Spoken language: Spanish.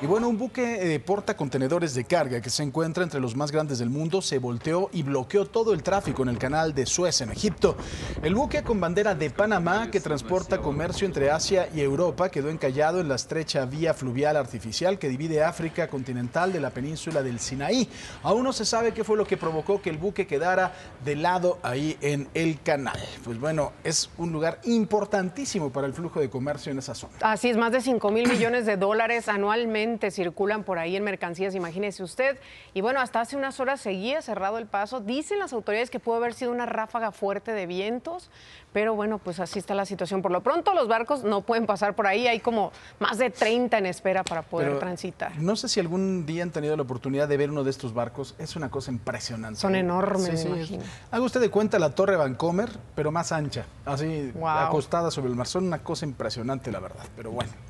Y bueno, un buque porta contenedores de carga que se encuentra entre los más grandes del mundo se volteó y bloqueó todo el tráfico en el Canal de Suez, en Egipto. El buque con bandera de Panamá, que transporta comercio entre Asia y Europa, quedó encallado en la estrecha vía fluvial artificial que divide África continental de la península del Sinaí. Aún no se sabe qué fue lo que provocó que el buque quedara de lado ahí en el canal. Pues bueno, es un lugar importantísimo para el flujo de comercio en esa zona. Así es, más de 5.000 millones de dólares anualmente circulan por ahí en mercancías, imagínese usted. Y bueno, hasta hace unas horas seguía cerrado el paso. Dicen las autoridades que pudo haber sido una ráfaga fuerte de vientos, pero bueno, pues así está la situación. Por lo pronto los barcos no pueden pasar por ahí, hay como más de 30 en espera para poder transitar. No sé si algún día han tenido la oportunidad de ver uno de estos barcos, es una cosa impresionante. Son enormes, sí, me imagino. Haga usted de cuenta la torre Bancomer, pero más ancha, así acostada sobre el mar. Son una cosa impresionante, la verdad, pero bueno.